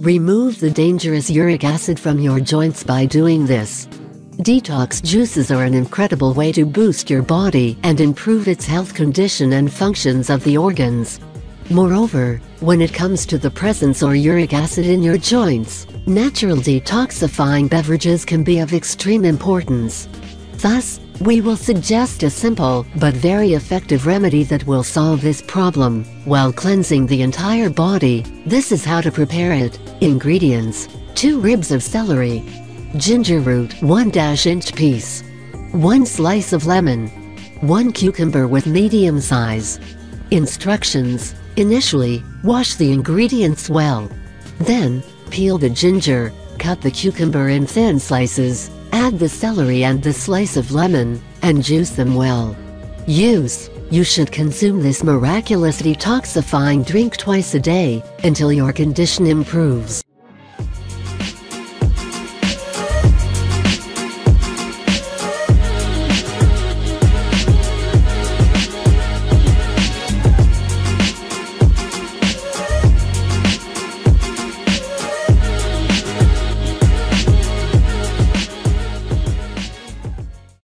Remove the dangerous uric acid from your joints by doing this. Detox juices are an incredible way to boost your body and improve its health condition and functions of the organs. Moreover, when it comes to the presence of uric acid in your joints, natural detoxifying beverages can be of extreme importance. Thus, we will suggest a simple but very effective remedy that will solve this problem while cleansing the entire body. This is how to prepare it. Ingredients: 2 ribs of celery, ginger root 1-inch piece, 1 slice of lemon, 1 cucumber with medium size. Instructions: Initially, wash the ingredients well. Then, peel the ginger, cut the cucumber in thin slices, add the celery and the slice of lemon, and juice them well. Use: You should consume this miraculous detoxifying drink twice a day, until your condition improves.